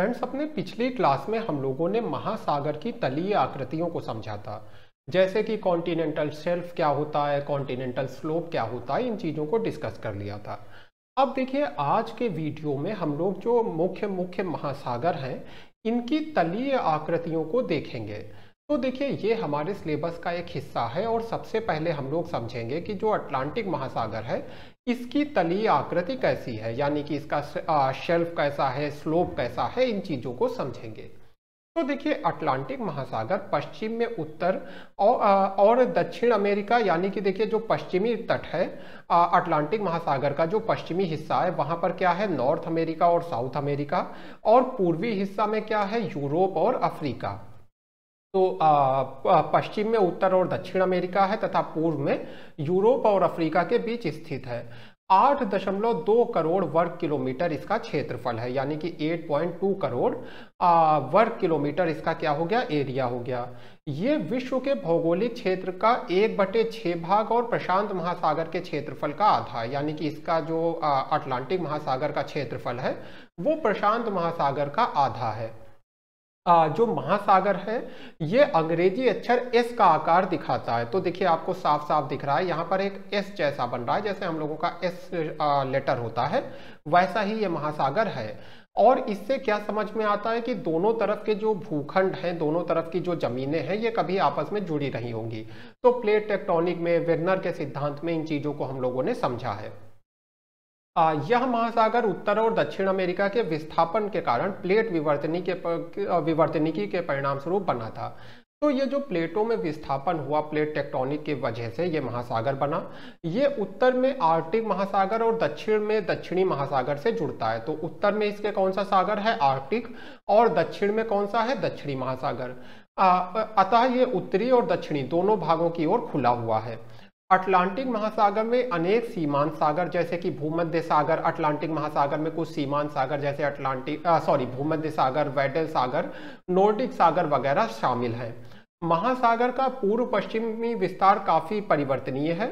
Friends, अपने पिछली class में हम लोगों ने महासागर की तलीय आकृतियों को समझा था, जैसे कि कॉन्टिनेंटल शेल्फ क्या होता है, कॉन्टिनेंटल स्लोप क्या होता है, इन चीज़ों को डिस्कस कर लिया था। अब देखिए आज के वीडियो में हम लोग जो मुख्य महासागर हैं इनकी तलीय आकृतियों को देखेंगे। तो देखिए ये हमारे सिलेबस का एक हिस्सा है और सबसे पहले हम लोग समझेंगे कि जो अटलांटिक महासागर है इसकी तलीय आकृति कैसी है, यानी कि इसका शेल्फ कैसा है, स्लोप कैसा है, इन चीज़ों को समझेंगे। तो देखिए अटलांटिक महासागर पश्चिम में उत्तर और दक्षिण अमेरिका, यानी कि देखिए जो पश्चिमी तट है अटलांटिक महासागर का, जो पश्चिमी हिस्सा है वहाँ पर क्या है, नॉर्थ अमेरिका और साउथ अमेरिका, और पूर्वी हिस्सा में क्या है, यूरोप और अफ्रीका। तो पश्चिम में उत्तर और दक्षिण अमेरिका है तथा पूर्व में यूरोप और अफ्रीका के बीच स्थित है। 8.2 करोड़ वर्ग किलोमीटर इसका क्षेत्रफल है, यानी कि 8.2 करोड़ वर्ग किलोमीटर इसका क्या हो गया, एरिया हो गया। ये विश्व के भौगोलिक क्षेत्र का 1/6 भाग और प्रशांत महासागर के क्षेत्रफल का आधा, यानी कि इसका जो अटलांटिक महासागर का क्षेत्रफल है वो प्रशांत महासागर का आधा है। जो महासागर है ये अंग्रेजी अक्षर एस का आकार दिखाता है। तो देखिए आपको साफ साफ दिख रहा है यहाँ पर एक एस जैसा बन रहा है, जैसे हम लोगों का एस लेटर होता है वैसा ही ये महासागर है। और इससे क्या समझ में आता है कि दोनों तरफ के जो भूखंड हैं, दोनों तरफ की जो ज़मीनें हैं ये कभी आपस में जुड़ी नहीं होंगी। तो प्लेट टेक्टोनिक में, वेगनर के सिद्धांत में इन चीज़ों को हम लोगों ने समझा है। यह महासागर उत्तर और दक्षिण अमेरिका के विस्थापन के कारण प्लेट विवर्तनिकी के परिणाम स्वरूप बना था। तो ये जो प्लेटों में विस्थापन हुआ प्लेट टेक्टोनिक की वजह से ये महासागर बना। ये उत्तर में आर्कटिक महासागर और दक्षिण में दक्षिणी महासागर से जुड़ता है। तो उत्तर में इसके कौन सा सागर है, आर्कटिक, और दक्षिण में कौन सा है, दक्षिणी महासागर। अतः ये उत्तरी और दक्षिणी दोनों भागों की ओर खुला हुआ है। अटलांटिक महासागर में अनेक सीमांत सागर जैसे कि भूमध्य सागर, अटलांटिक महासागर में कुछ सीमांत सागर जैसे भूमध्य सागर, वैडल सागर, नोर्डिक सागर वगैरह शामिल हैं। महासागर का पूर्व पश्चिमी विस्तार काफ़ी परिवर्तनीय है।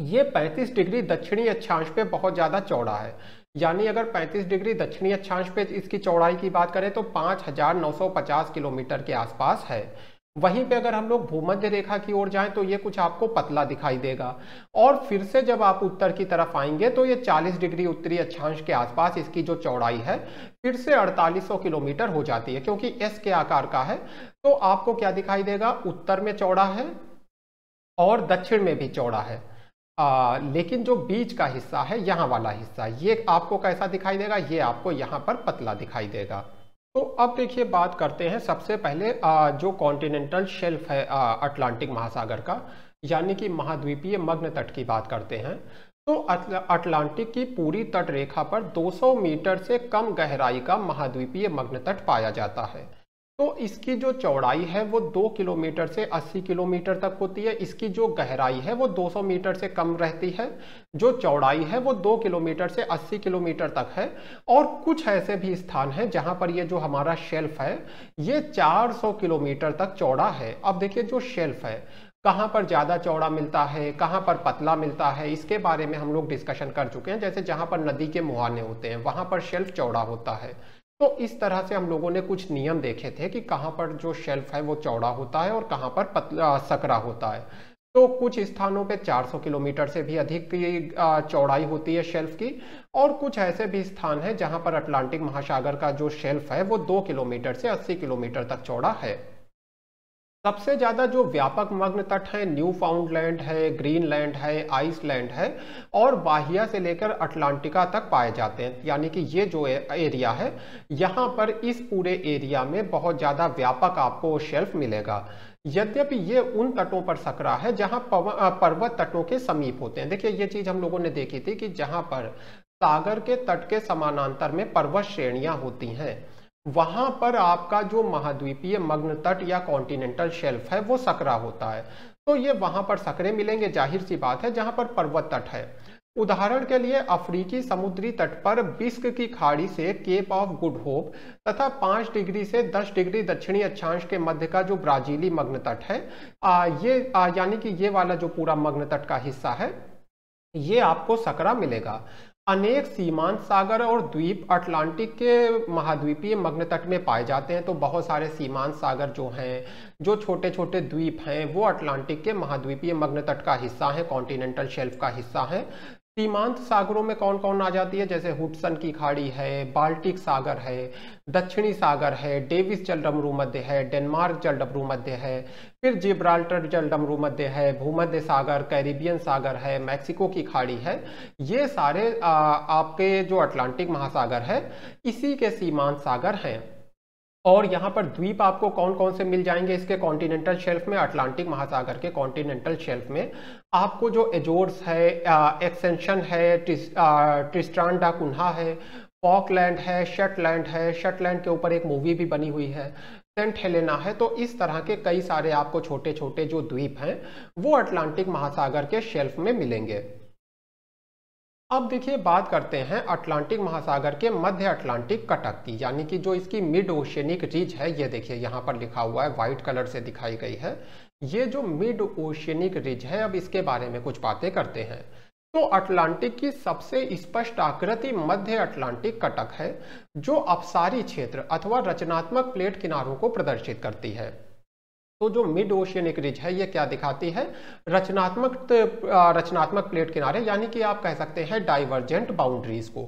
ये 35 डिग्री दक्षिणी अक्षांश पे बहुत ज़्यादा चौड़ा है, यानी अगर 35 डिग्री दक्षिणी अक्षांश पे इसकी चौड़ाई की बात करें तो 5,950 किलोमीटर के आसपास है। वहीं पे अगर हम लोग भूमध्य रेखा की ओर जाएं तो ये कुछ आपको पतला दिखाई देगा, और फिर से जब आप उत्तर की तरफ आएंगे तो ये 40 डिग्री उत्तरी अक्षांश के आसपास इसकी जो चौड़ाई है फिर से 4800 किलोमीटर हो जाती है, क्योंकि एस के आकार का है। तो आपको क्या दिखाई देगा, उत्तर में चौड़ा है और दक्षिण में भी चौड़ा है, लेकिन जो बीच का हिस्सा है, यहाँ वाला हिस्सा, ये आपको कैसा दिखाई देगा, ये आपको यहाँ पर पतला दिखाई देगा। तो अब देखिए बात करते हैं सबसे पहले जो कॉन्टिनेंटल शेल्फ है अटलांटिक महासागर का, यानी कि महाद्वीपीय मग्न तट की बात करते हैं। तो अटलांटिक की पूरी तट रेखा पर 200 मीटर से कम गहराई का महाद्वीपीय मग्न तट पाया जाता है। तो इसकी जो चौड़ाई है वो 2 किलोमीटर से 80 किलोमीटर तक होती है। इसकी जो गहराई है वो 200 मीटर से कम रहती है। जो चौड़ाई है वो 2 किलोमीटर से 80 किलोमीटर तक है। और कुछ ऐसे भी स्थान हैं जहाँ पर ये जो हमारा शेल्फ है ये 400 किलोमीटर तक चौड़ा है। अब देखिए जो शेल्फ है कहाँ पर ज़्यादा चौड़ा मिलता है, कहाँ पर पतला मिलता है, इसके बारे में हम लोग डिस्कशन कर चुके हैं। जैसे जहाँ पर नदी के मुहाने होते हैं वहाँ पर शेल्फ चौड़ा होता है। तो इस तरह से हम लोगों ने कुछ नियम देखे थे कि कहाँ पर जो शेल्फ है वो चौड़ा होता है और कहाँ पर पतला सकरा होता है। तो कुछ स्थानों पे 400 किलोमीटर से भी अधिक की चौड़ाई होती है शेल्फ की, और कुछ ऐसे भी स्थान हैं जहाँ पर अटलांटिक महासागर का जो शेल्फ है वो 2 किलोमीटर से 80 किलोमीटर तक चौड़ा है। सबसे ज़्यादा जो व्यापक मग्न तट है न्यूफाउंडलैंड है, ग्रीनलैंड है, आइसलैंड है, और बाहिया से लेकर अटलांटिका तक पाए जाते हैं। यानी कि ये जो एरिया है यहाँ पर इस पूरे एरिया में बहुत ज़्यादा व्यापक आपको शेल्फ मिलेगा। यद्यपि ये उन तटों पर सकरा है जहाँ पर्वत तटों के समीप होते हैं। देखिए ये चीज़ हम लोगों ने देखी थी कि जहाँ पर सागर के तट के समानांतर में पर्वत श्रेणियाँ होती हैं वहाँ पर आपका जो महाद्वीपीय मग्न तट या कॉन्टिनेंटल शेल्फ है वो सकरा होता है। तो ये वहाँ पर सकरे मिलेंगे, जाहिर सी बात है, जहाँ पर पर्वत तट है। उदाहरण के लिए अफ्रीकी समुद्री तट पर बिस्क की खाड़ी से केप ऑफ गुड होप तथा 5 डिग्री से 10 डिग्री दक्षिणी अक्षांश के मध्य का जो ब्राजीली मग्न तट है यानी कि ये वाला जो पूरा मग्न तट का हिस्सा है ये आपको सकरा मिलेगा। अनेक सीमांत सागर और द्वीप अटलांटिक के महाद्वीपीय मग्न तट में पाए जाते हैं। तो बहुत सारे सीमांत सागर जो हैं, जो छोटे छोटे द्वीप हैं, वो अटलांटिक के महाद्वीपीय मग्न तट का हिस्सा है, कॉन्टिनेंटल शेल्फ का हिस्सा है। सीमांत सागरों में कौन कौन आ जाती है, जैसे हुडसन की खाड़ी है, बाल्टिक सागर है, दक्षिणी सागर है, डेविस जलडमरूमध्य है, डेनमार्क जलडमरूमध्य है, फिर जिब्राल्टर जलडमरूमध्य है, भूमध्य सागर, कैरिबियन सागर है, मैक्सिको की खाड़ी है। ये सारे आपके जो अटलांटिक महासागर है इसी के सीमांत सागर हैं। और यहाँ पर द्वीप आपको कौन कौन से मिल जाएंगे इसके कॉन्टिनेंटल शेल्फ में, अटलांटिक महासागर के कॉन्टिनेंटल शेल्फ में आपको जो एजोर्स है, एक्सेंशन है, ट्रिस्ट्रांडा कुन्हा है, फॉकलैंड है, शेटलैंड है, शेटलैंड के ऊपर एक मूवी भी बनी हुई है, सेंट हेलेना है। तो इस तरह के कई सारे आपको छोटे छोटे जो द्वीप हैं वो अटलांटिक महासागर के शेल्फ में मिलेंगे। अब देखिए बात करते हैं अटलांटिक महासागर के मध्य अटलांटिक कटक की, यानी कि जो इसकी मिड ओशियनिक रिज है। ये देखिए यहाँ पर लिखा हुआ है, वाइट कलर से दिखाई गई है, ये जो मिड ओशियनिक रिज है। अब इसके बारे में कुछ बातें करते हैं। तो अटलांटिक की सबसे स्पष्ट आकृति मध्य अटलांटिक कटक है, जो अपसारी क्षेत्र अथवा रचनात्मक प्लेट किनारों को प्रदर्शित करती है। तो जो मिड ओशियनिक रिज है ये क्या दिखाती है, रचनात्मक प्लेट किनारे, यानी कि आप कह सकते हैं डाइवर्जेंट बाउंड्रीज को।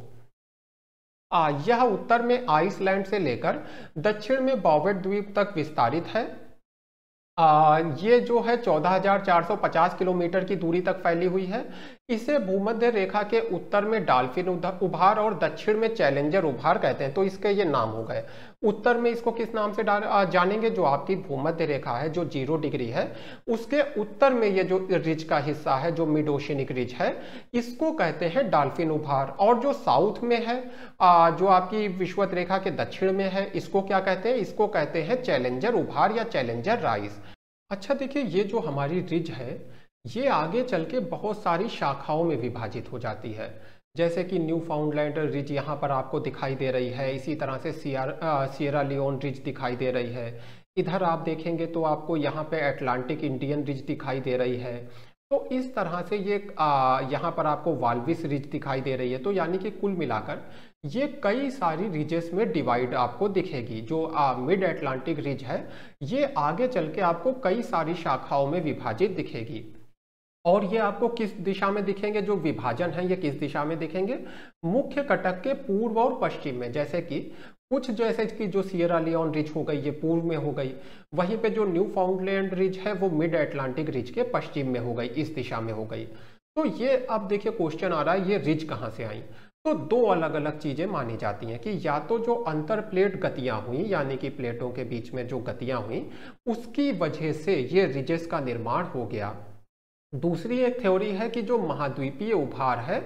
यह उत्तर में आइसलैंड से लेकर दक्षिण में बॉवेट द्वीप तक विस्तारित है। ये जो है 14,450 किलोमीटर की दूरी तक फैली हुई है। इसे भूमध्य रेखा के उत्तर में डालफिन उभार और दक्षिण में चैलेंजर उभार कहते हैं। तो इसके ये नाम हो गए। उत्तर में इसको किस नाम से जानेंगे, जो आपकी भूमध्य रेखा है जो 0 डिग्री है, उसके उत्तर में ये जो रिज का हिस्सा है, जो मिड ओशियनिक रिज है, इसको कहते हैं डाल्फिन उभार। और जो साउथ में है, जो आपकी विषुवत रेखा के दक्षिण में है, इसको क्या कहते हैं, इसको कहते हैं चैलेंजर उभार या चैलेंजर राइज। अच्छा देखिए, ये जो हमारी रिज है ये आगे चल के बहुत सारी शाखाओं में विभाजित हो जाती है, जैसे कि न्यूफाउंडलैंड रिज यहाँ पर आपको दिखाई दे रही है, इसी तरह से सिएरा लियोन रिज दिखाई दे रही है। इधर आप देखेंगे तो आपको यहाँ पे एटलांटिक इंडियन रिज दिखाई दे रही है। तो इस तरह से ये यहाँ पर आपको वाल्विस रिज दिखाई दे रही है। तो यानी कि कुल मिलाकर ये कई सारी रिजेस में डिवाइड आपको दिखेगी। जो मिड अटलांटिक रिज है ये आगे चल के आपको कई सारी शाखाओं में विभाजित दिखेगी। और ये आपको किस दिशा में दिखेंगे, जो विभाजन है ये किस दिशा में दिखेंगे, मुख्य कटक के पूर्व और पश्चिम में। जैसे कि कुछ, जैसे कि जो सिएरा लियोन रिज हो गई ये पूर्व में हो गई, वहीं पे जो न्यूफाउंडलैंड रिज है वो मिड अटलांटिक रिज के पश्चिम में हो गई, इस दिशा में हो गई। तो ये अब देखिए क्वेश्चन आ रहा है, ये रिज कहाँ से आई। तो दो अलग अलग चीज़ें मानी जाती हैं कि या तो जो अंतर प्लेट गतियाँ हुई, यानी कि प्लेटों के बीच में जो गतियाँ हुई, उसकी वजह से ये रिजेस का निर्माण हो गया। दूसरी एक थ्योरी है कि जो महाद्वीपीय उभार है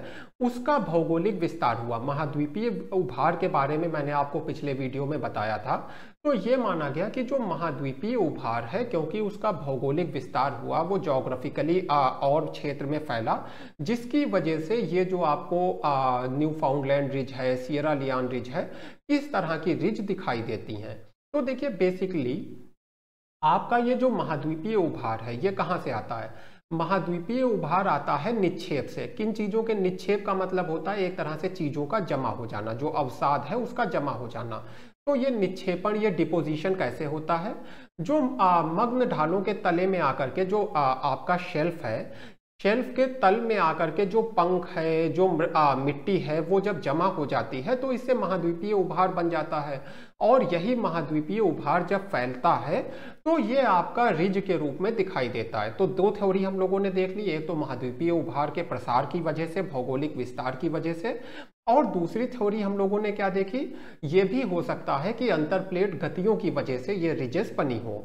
उसका भौगोलिक विस्तार हुआ। महाद्वीपीय उभार के बारे में मैंने आपको पिछले वीडियो में बताया था। तो ये माना गया कि जो महाद्वीपीय उभार है, क्योंकि उसका भौगोलिक विस्तार हुआ, वो ज्योग्राफिकली और क्षेत्र में फैला, जिसकी वजह से ये जो आपको न्यूफाउंडलैंड रिज है, सिएरा लियोन रिज है, इस तरह की रिज दिखाई देती हैं। तो देखिए बेसिकली आपका ये जो महाद्वीपीय उभार है ये कहाँ से आता है। महाद्वीपीय उभार आता है निक्षेप से। किन चीज़ों के निक्षेप का मतलब होता है, एक तरह से चीज़ों का जमा हो जाना, जो अवसाद है उसका जमा हो जाना। तो ये निक्षेपण, ये डिपोजिशन कैसे होता है, जो मग्न ढालों के तले में आकर के जो आपका शेल्फ है, शेल्फ के तल में आकर के जो पंख है, जो मिट्टी है, वो जब जमा हो जाती है तो इससे महाद्वीपीय उभार बन जाता है। और यही महाद्वीपीय उभार जब फैलता है तो ये आपका रिज के रूप में दिखाई देता है। तो दो थ्योरी हम लोगों ने देख ली, एक तो महाद्वीपीय उभार के प्रसार की वजह से, भौगोलिक विस्तार की वजह से, और दूसरी थ्योरी हम लोगों ने क्या देखी, ये भी हो सकता है कि अंतर प्लेट गतियों की वजह से ये रिजेस बनी हो।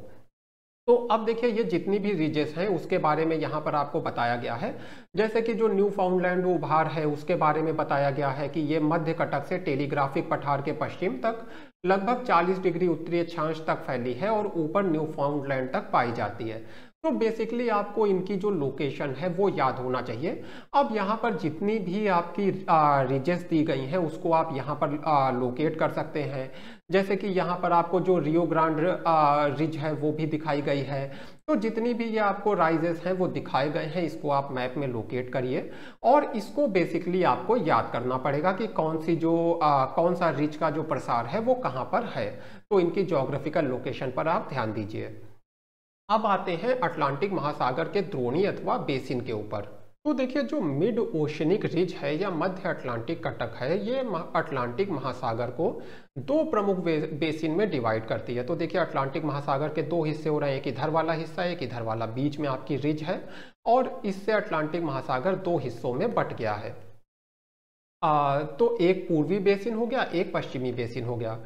तो अब देखिए ये जितनी भी रिजेस हैं उसके बारे में यहाँ पर आपको बताया गया है। जैसे कि जो न्यूफाउंडलैंड उभार है उसके बारे में बताया गया है कि ये मध्य कटक से टेलीग्राफिक पठार के पश्चिम तक लगभग 40 डिग्री उत्तरी अक्षांश तक फैली है और ऊपर न्यूफाउंडलैंड तक पाई जाती है। तो बेसिकली आपको इनकी जो लोकेशन है वो याद होना चाहिए। अब यहाँ पर जितनी भी आपकी रिजेस दी गई हैं उसको आप यहाँ पर लोकेट कर सकते हैं। जैसे कि यहाँ पर आपको जो रियो ग्रांड रिज है वो भी दिखाई गई है। तो जितनी भी ये आपको राइजेस हैं वो दिखाए गए हैं, इसको आप मैप में लोकेट करिए और इसको बेसिकली आपको याद करना पड़ेगा कि कौन सा रिज का जो प्रसार है वो कहाँ पर है। तो इनकी ज्योग्राफिकल लोकेशन पर आप ध्यान दीजिए। अब आते हैं अटलांटिक महासागर के द्रोणी अथवा बेसिन के ऊपर। तो देखिए जो मिड ओशनिक रिज है या मध्य अटलांटिक कटक है, ये अटलांटिक महासागर को दो प्रमुख बेसिन में डिवाइड करती है। तो देखिए अटलांटिक महासागर के दो हिस्से हो रहे हैं, एक इधर वाला हिस्सा, एक इधर वाला, बीच में आपकी रिज है और इससे अटलांटिक महासागर दो हिस्सों में बट गया है। तो एक पूर्वी बेसिन हो गया, एक पश्चिमी बेसिन हो गया।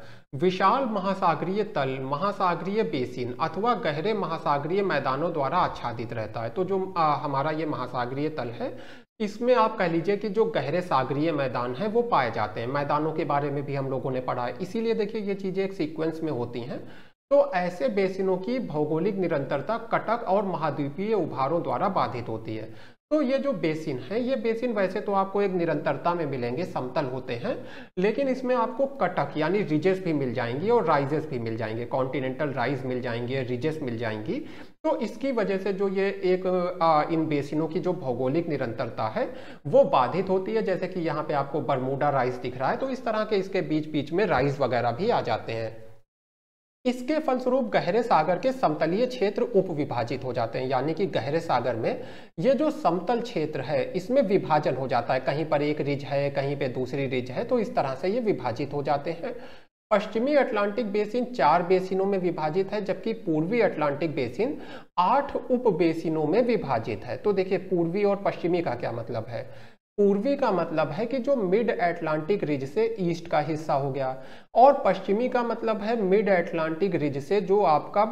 विशाल महासागरीय तल महासागरीय बेसिन अथवा गहरे महासागरीय मैदानों द्वारा आच्छादित रहता है। तो जो हमारा ये महासागरीय तल है इसमें आप कह लीजिए कि जो गहरे सागरीय मैदान है वो पाए जाते हैं। मैदानों के बारे में भी हम लोगों ने पढ़ा है, इसीलिए देखिए ये चीज़ें एक सीक्वेंस में होती हैं। तो ऐसे बेसिनों की भौगोलिक निरंतरता कटक और महाद्वीपीय उभारों द्वारा बाधित होती है। तो ये जो बेसिन है, ये बेसिन वैसे तो आपको एक निरंतरता में मिलेंगे, समतल होते हैं, लेकिन इसमें आपको कटक यानी रिजेस भी मिल जाएंगी और राइजेस भी मिल जाएंगे, कॉन्टिनेंटल राइज मिल जाएंगे, रिजेस मिल जाएंगी। तो इसकी वजह से जो ये इन बेसिनों की जो भौगोलिक निरंतरता है वो बाधित होती है। जैसे कि यहाँ पे आपको बरमूडा राइज दिख रहा है, तो इस तरह के इसके बीच बीच में राइज वगैरह भी आ जाते हैं। इसके फलस्वरूप गहरे सागर के समतलीय क्षेत्र उपविभाजित हो जाते हैं, यानी कि गहरे सागर में ये जो समतल क्षेत्र है इसमें विभाजन हो जाता है, कहीं पर एक रिज है कहीं पे दूसरी रिज है, तो इस तरह से ये विभाजित हो जाते हैं। पश्चिमी अटलांटिक बेसिन 4 बेसिनों में विभाजित है, जबकि पूर्वी अटलांटिक बेसिन 8 उप बेसिनों में विभाजित है। तो देखिए पूर्वी और पश्चिमी का क्या मतलब है। पूर्वी का मतलब है कि जो मिड एटलांटिक रिज से ईस्ट का हिस्सा हो गया, और पश्चिमी का मतलब है मिड एटलांटिक रिज से जो आपका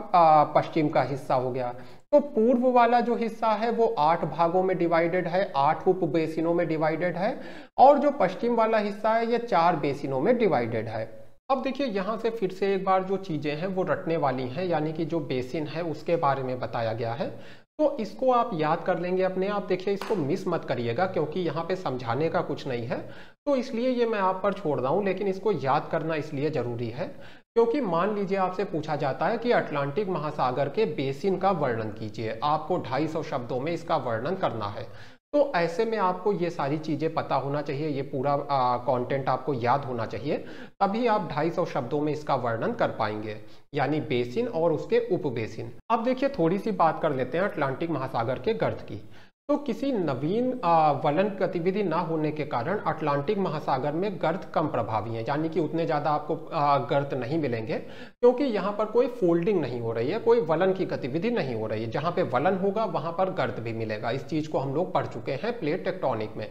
पश्चिम का हिस्सा हो गया। तो पूर्व वाला जो हिस्सा है वो 8 भागों में डिवाइडेड है, 8 उप बेसिनों में डिवाइडेड है, और जो पश्चिम वाला हिस्सा है ये 4 बेसिनों में डिवाइडेड है। अब देखिए यहाँ से फिर से एक बार जो चीज़ें हैं वो रटने वाली हैं, यानी कि जो बेसिन है उसके बारे में बताया गया है, तो इसको आप याद कर लेंगे अपने आप। देखिए इसको मिस मत करिएगा क्योंकि यहाँ पे समझाने का कुछ नहीं है, तो इसलिए ये मैं आप पर छोड़ रहा हूँ, लेकिन इसको याद करना इसलिए ज़रूरी है क्योंकि मान लीजिए आपसे पूछा जाता है कि अटलांटिक महासागर के बेसिन का वर्णन कीजिए, आपको 250 शब्दों में इसका वर्णन करना है। तो ऐसे में आपको ये सारी चीज़ें पता होना चाहिए, ये पूरा कंटेंट आपको याद होना चाहिए, तभी आप 250 शब्दों में इसका वर्णन कर पाएंगे, यानी बेसिन और उसके उप बेसिन। अब देखिए थोड़ी सी बात कर लेते हैं अटलांटिक महासागर के गर्त की। तो किसी नवीन वलन गतिविधि ना होने के कारण अटलांटिक महासागर में गर्त कम प्रभावी है, यानी कि उतने ज़्यादा आपको गर्त नहीं मिलेंगे क्योंकि यहाँ पर कोई फोल्डिंग नहीं हो रही है, कोई वलन की गतिविधि नहीं हो रही है। जहाँ पे वलन होगा वहाँ पर गर्त भी मिलेगा, इस चीज़ को हम लोग पढ़ चुके हैं प्लेट टेक्टोनिक में।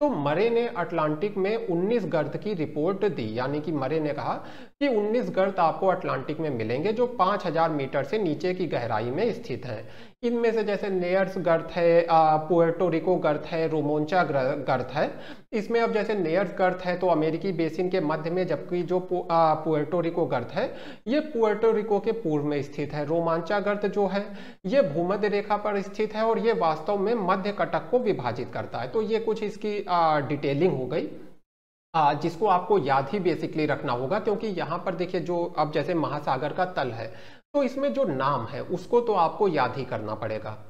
तो मरे ने अटलांटिक में 19 गर्त की रिपोर्ट दी, यानी कि मरे ने कहा कि 19 गर्त आपको अटलांटिक में मिलेंगे जो 5000 मीटर से नीचे की गहराई में स्थित हैं। इनमें से जैसे नेयर्स गर्त है, पुएर्टोरिको गर्त है, रोमांचा गर्त है। इसमें अब जैसे नेयर्स गर्त है तो अमेरिकी बेसिन के मध्य में, जबकि जो पुएर्टोरिको गर्त है ये पुएर्टोरिको के पूर्व में स्थित है। रोमांचा गर्त जो है ये भूमध्य रेखा पर स्थित है और ये वास्तव में मध्य कटक को विभाजित करता है। तो ये कुछ इसकी डिटेलिंग हो गई जिसको आपको याद ही बेसिकली रखना होगा, क्योंकि यहाँ पर देखिए जो अब जैसे महासागर का तल है तो इसमें जो नाम है उसको तो आपको याद ही करना पड़ेगा।